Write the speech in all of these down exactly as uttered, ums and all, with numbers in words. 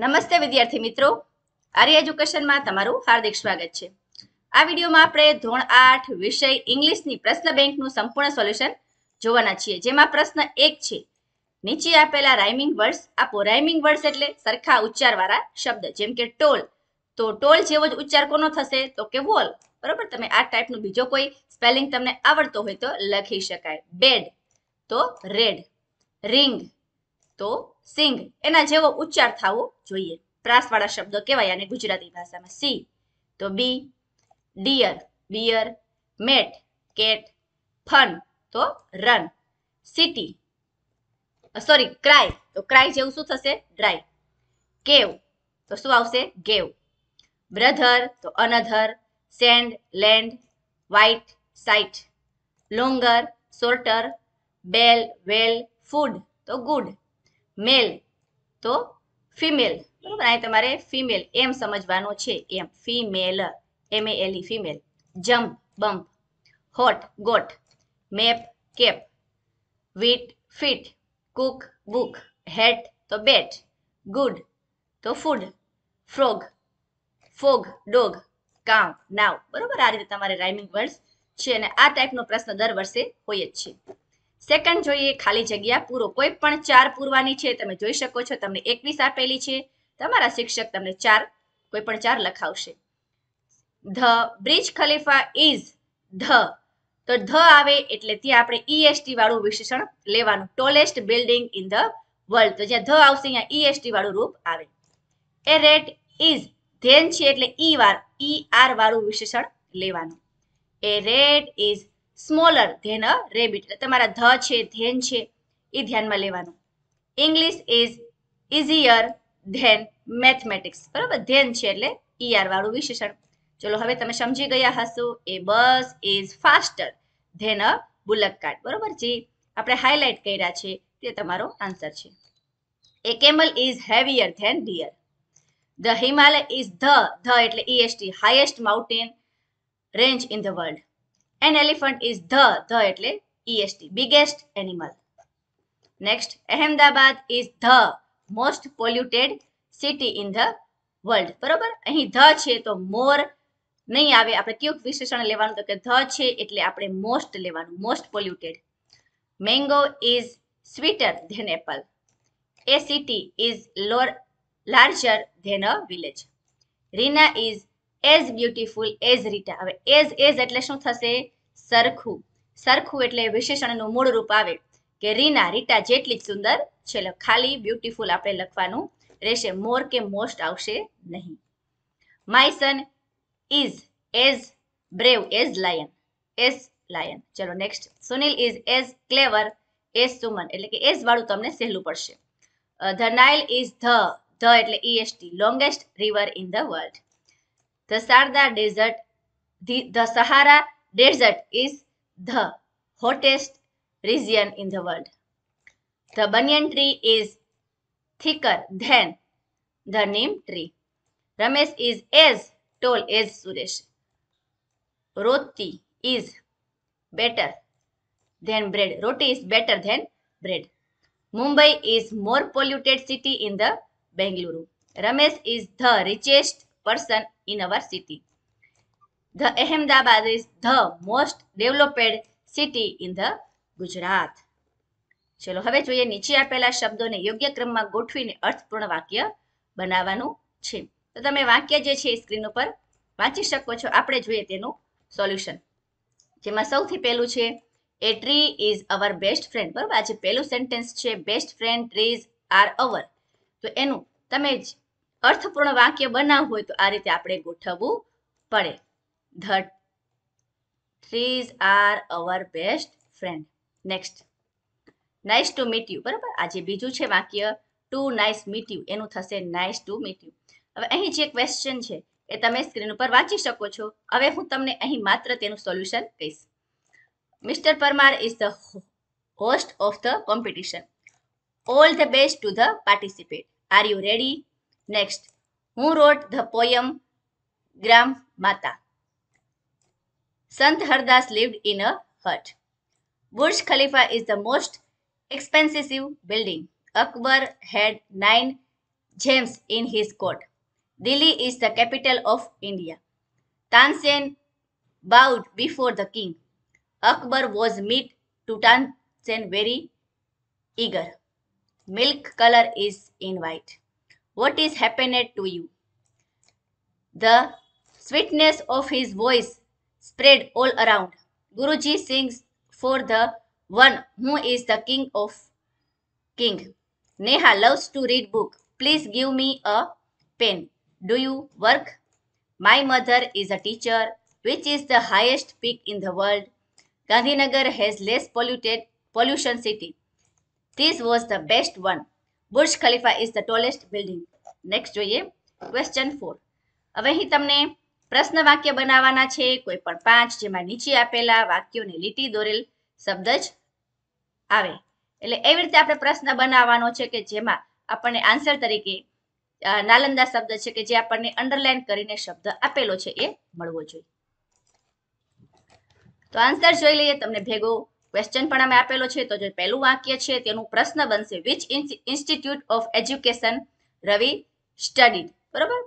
નમસ્તે વિદ્યાર્થી મિત્રો, આર્ય એજ્યુકેશનમાં તમારું હાર્દિક સ્વાગત છે. આ વિડીયોમાં આપણે ધોરણ આઠ વિષય ઇંગ્લિશની પ્રશ્ન બેંકનું સંપૂર્ણ સોલ્યુશન જોવાના છીએ, જેમાં પ્રશ્ન એક છે નીચે આપેલા રાઇમિંગ વર્ડ્સ આપો. રાઇમિંગ વર્ડ્સ એટલે સરખા ઉચ્ચારવાળા શબ્દ, જેમ કે ટોલ, તો ટોલ જેવો જ ઉચ્ચાર કોનો થશે તો કે વોલ. બરોબર, તમે આ ટાઈપનું બીજો કોઈ સ્પેલિંગ તમને આવડતો હોય તો લખી શકાય. બેડ તો રેડ, રિંગ તો સિંગ, એના જેવો ઉચ્ચાર થવો જોઈએ. પ્રાસ વાળા શબ્દો કહેવાય અને ગુજરાતી ભાષામાં. સી તો bee, dear beer, mat cat, fun તો રન, સિટી સોરી ક્રાય તો ક્રાય જેવું શું થશે ડ્રાય, કેવ તો શું આવશે ગેવ, બ્રધર તો another, sand land, white site, longer shorter, bell well, food તો ગુડ, મેલ તો ફિમેલ. બરોબર, અહીં તમારે ફિમેલ એમ સમજવાનો છે, એમ female M L E female. Jump bump, hot got, map cap, wheat feet, cook book, hat તો બેટ, ગુડ તો ફૂડ, ફ્રોગ ફોગ ડોગ, કામ નાવ. બરોબર, આ રીતે તમારે રાઇમિંગ વર્ડ્સ છે અને આ ટાઈપનો પ્રશ્ન દર વર્ષે હોય જ છે. સેકન્ડ જોઈએ ખાલી જગ્યા પૂરો. કોઈ પણ ચાર પૂરવાની છે, તમે જોઈ શકો છો તમને એકવીસ આપેલી છે, તમારા શિક્ષક તમને ચાર કોઈ પણ ચાર લખાવશે. The Burj Khalifa is the, તો ધ આવે એટલે ત્યાં આપણે ઈએસટી વાળું વિશેષણ લેવાનું. Tallest building in the world, તો જ્યાં ધ આવશે ત્યાં ઈએસટી વાળું રૂપ આવે. એ રેટ ઇઝ, ધેન છે એટલે ઈ વાર ઈ આર વાળું વિશેષણ લેવાનું. A rat is smaller than a rabbit, એટલે તમારા ધ છે ધેન છે એ ધ્યાનમાં લેવાનું. English is easier than mathematics, બરાબર, ધેન છે એટલે ઈઆર વાળું વિશેષણ. ચલો હવે તમે સમજી ગયા હશો. A bus is faster than a bullock cart, બરાબર, જે આપણે હાઇલાઇટ કર્યા છે તે તમારો આન્સર છે. A camel is heavier than deer. The Himalaya is the, the એટલે EST highest mountain range in the world. An elephant is the, the એટલે est, biggest animal. Next, Ahmedabad is the most polluted city in the world. બરોબર, અહીં the છે તો more નહીં આવે, આપણે કયું વિશેષણ લેવાનું તો કે the છે એટલે આપણે most લેવાનું, most polluted. Mango is sweeter than apple. A city is larger than a village. Rina is as beautiful as Rita. હવે as as એટલે શું થશે સરખું, સરખું એટલે વિશેષણનું મૂળ રૂપ આવે કે રીના રીટા જેટલી જ સુંદર છે. ખાલી બ્યુટીફુલ આપણે લખવાનું રહેશે, મોર કે મોસ્ટ આવશે નહીં. My son is as brave as lion, as lion. ચલો next, Sunil is as clever as Suman, એટલે કે એઝ વાળું તમને સહેલું પડશે. The Nile is the, the એટલે EST longest river in the world. The Sarda desert, the, the Sahara desert is the hottest region in the world. The banyan tree is thicker than the neem tree. Ramesh is as tall as Suresh. Roti is better than bread. Roti is better than bread. Mumbai is more polluted city in the Bengaluru. Ramesh is the richest person in our city. The Ahmedabad is the most developed city in the Gujarat. ચલો હવે જોઈએ નીચે આપેલા શબ્દોને યોગ્ય ક્રમમાં ગોઠવીને અર્થપૂર્ણ વાક્ય બનાવવાનું છે. તો તમે વાક્ય જે છે સ્ક્રીન ઉપર વાંચી શકો છો. આપણે જોઈએ તેનું સોલ્યુશન, જેમાં સૌથી પહેલું છે a tree is our best friend. બરાબર, આજે પહેલું સેન્ટેન્સ છે best friend trees are our, તો એનું તમે જ અર્થપૂર્ણ વાક્ય બનાવવું હોય તો આ રીતે આપણે ગોઠવવું પડે. The trees are our best friend. Next, nice to meet you. બરાબર, આજે બીજું છે વાક્ય ટુ નાઇસ મીટ યુ, એનું થશે નાઇસ ટુ મીટ યુ. હવે અહીં જે ક્વેશ્ચન છે એ તમે સ્ક્રીન ઉપર વાંચી શકો છો. હવે હું તમને અહીં માત્ર તેનું સોલ્યુશન કહીશ. Mister Parmar is the host of the competition. All the best to the participate. Are you ready? Next, who wrote the poem Gram Mata? Sant Hardas lived in a hut. Burj Khalifa is the most expensive building. Akbar had nine gems in his coat. Delhi is the capital of India. Tansen bowed before the king. Akbar was meet to Tansen very eager. Milk color is in white. What is happened to you? The sweetness of his voice spread all around. Guruji sings for the one who is the king of king. Neha loves to read book. Please give me a pen. Do you work? My mother is a teacher. Which is the highest peak in the world? Gandhinagar has less polluted pollution city. This was the best one. Burj Khalifa is the tallest building. Next જોઈએ question four. હવે અહીં તમને પ્રશ્ન વાક્ય બનાવવાના છે. કોઈ પણ પાંચ જેમાં નીચે આપેલા વાક્યોને લીટી દોરેલ શબ્દ જ આવે. એટલે એવી રીતે આપણે પ્રશ્ન બનાવવાનો છે કે જેમાં આપણને આન્સર તરીકે નાલંદા શબ્દ છે કે જે આપણને અંડરલાઈન કરીને શબ્દ આપેલો છે એ મળવો જોઈએ. તો આન્સર જોઈ લઈએ તમને ભેગો ક્વેશ્ચન પણ અમે આપેલો છે. તો જે પહેલું વાક્ય છે તેનું પ્રશ્ન બનશે which institute of education Ravi studied. બરોબર,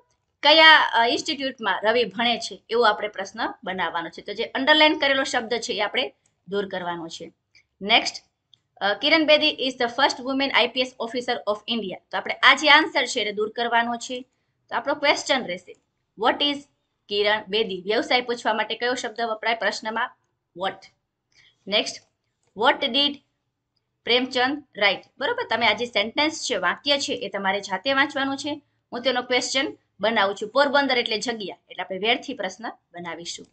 કયા ઇન્સ્ટિટ્યૂટમાં રવિ ભણે છે એવો આપણે પ્રશ્ન બનાવવાનો છે. તો જે અંડરલાઈન કરેલો શબ્દ છે એ આપણે દૂર કરવાનો છે. Next, Kiran Bedi is the first women IPS officer of India. તો આપણે આ જે આન્સર છે એને દૂર કરવાનો છે. તો આપણો ક્વેશ્ચન રહેશે વોટ ઇઝ કિરણ બેદી. વ્યવસાય પૂછવા માટે કયો શબ્દ વપરાય પ્રશ્નમાં? What. Next, what did Premchand write. બરોબર, તમે આ જે સેન્ટેન્સ છે વાક્ય છે એ તમારે જાતે વાંચવાનું છે. હું તેનો ક્વેશ્ચન બનાવું છું. પોરબંદર એટલે જગ્યા, એટલે આપણે વેરથી પ્રશ્ન બનાવીશું.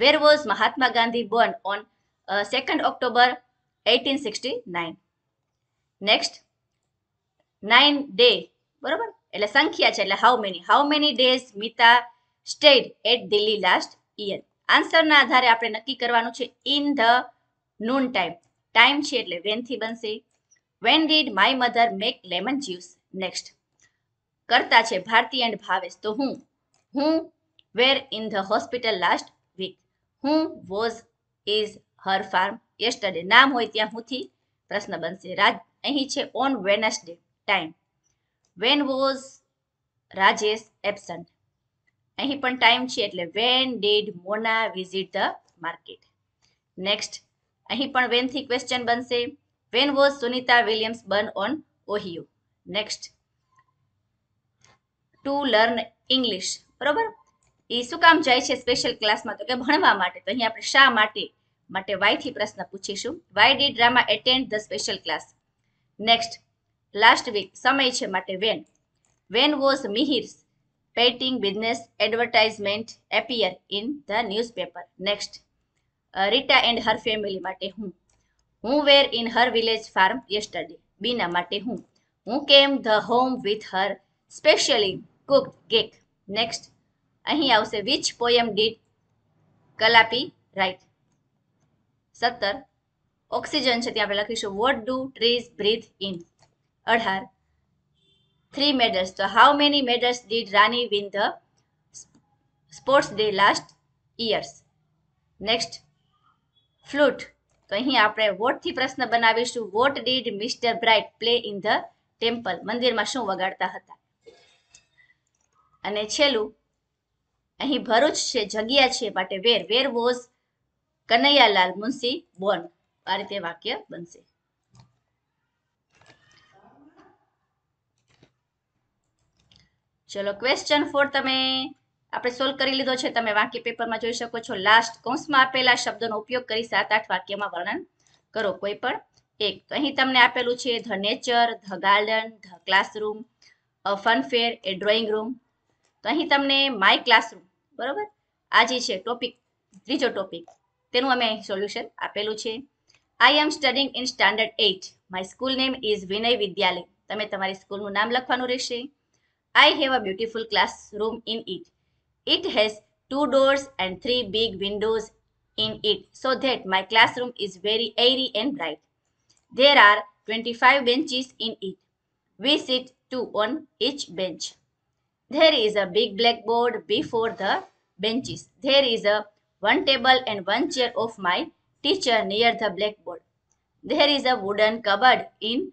Where was Mahatma Gandhi born on second October eighteen sixty nine. Next, nine day. બરોબર, એટલે સંખ્યા છે એટલે how many. How many days Mita stayed at Delhi last year. આન્સરના આધારે આપણે નક્કી કરવાનું છે in the noon time. Time છે એટલે વેનથી બનશે. When did my mother make lemon juice. Next, કરતા છે ભારતી એન્ડ ભાવેશ. તો who who were in the hospital last week. Who was is her farm yesterday. નામ હોય ત્યાં હુંથી પ્રશ્ન બનશે. રાજ અહીં છે on Wednesday time. When was Rajesh absent. અહીં પણ ટાઈમ છે એટલે when did Mona visit the market. Next, અહીં પણ વેનથી ક્વેશ્ચન બનશે. When was Sunita Williams born on Ohio. Next, to learn English. બરોબર, એ શું કામ જાય છે સ્પેશિયલ ક્લાસમાં? તો કે ભણવા માટે. તો અહીં આપણે શા માટે માટે વાયથી પ્રશ્ન પૂછીશું. Why did drama attend the special class. Next, last week સમય છે માટે when. When was Mihir's painting business advertisement appear in the newspaper. Next, Rita and her family માટે who. Who were in her village farm yesterday. Bina માટે who. Who came the home with her specially cooked cake. Next, અહીં આવશે which poem did Kalapi write? સત્તર, oxygen છે ત્યાં આપણે લખીશું what do trees breathe in. અઢાર, three medals. તો how many medals did Rani win the sports day last years? Next, flute. તો અહીં આપણે what થી પ્રશ્ન બનાવીશું what did Mister Bright play in the temple. મંદિરમાં શું વગાડતા હતા? અને છેલ્લું અહીં ભરૂચ છે જગ્યા છે માટે where. Where was Kanaiya Lal Munshi born. આ રીતે વાક્ય બનશે. ચલો, ક્વેશ્ચન ફોર તમે આપણે સોલ્વ કરી લીધો છે. તમે વાક્ય પેપરમાં જોઈ શકો છો. લાસ્ટ કૌંસમાં આપેલા શબ્દનો ઉપયોગ કરી સાત આઠ વાક્યમાં વર્ણન કરો કોઈ પણ એક. તો અહીં તમને આપેલું છે the nature, the garden, the classroom, a fun fair, a drawing room. તો અહીં તમને માય ક્લાસરૂમ, બરોબર, આ જે છે ટોપિક, ત્રીજો ટોપિક, તેનું અમે સોલ્યુશન આપેલું છે. I am studying in standard eight. My school name is Vinay Vidyalaya. તમે તમારી સ્કૂલનું નામ લખવાનું રહેશે. I have a beautiful classroom in it. It has two doors and three big windows in it so that my classroom is very airy and bright. There are twenty five benches in it. We sit two on each bench. There is a big blackboard before the benches. There is a one table and one chair of my teacher near the blackboard. There is a wooden cupboard in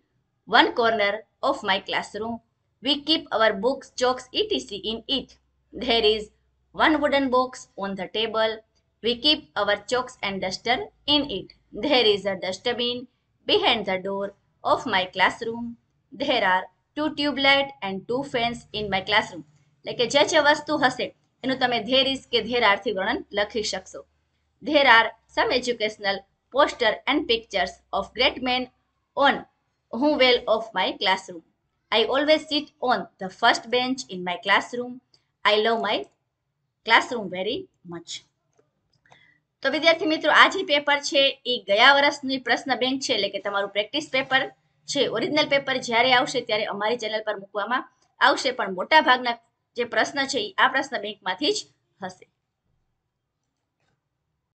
one corner of my classroom We keep our books, jokes, et cetera in it. There is one wooden box on the table. We keep our chalks and duster in it. There is a dustbin behind the door of my classroom. There are two tube light and two fans in my classroom. Like a judge vastu hase. એનું તમે there is કે there are થી વર્ણન લખી શકશો. There are some educational poster and pictures of great men on who well of my classroom. I always sit on the first bench in my classroom. I love my classroom very much. તો વિદ્યાર્થી મિત્રો આ જે paper છે એ ગયા વર્ષની પ્રશ્ન bank છે એટલે કે તમારું પ્રેક્ટિસ પેપર છે. ઓરિજિનલ પેપર જ્યારે આવશે ત્યારે અમારી ચેનલ પર મૂકવામાં આવશે, પણ મોટા ભાગના જે પ્રશ્ન છે આ પ્રશ્ન બેંકમાંથી જ હશે.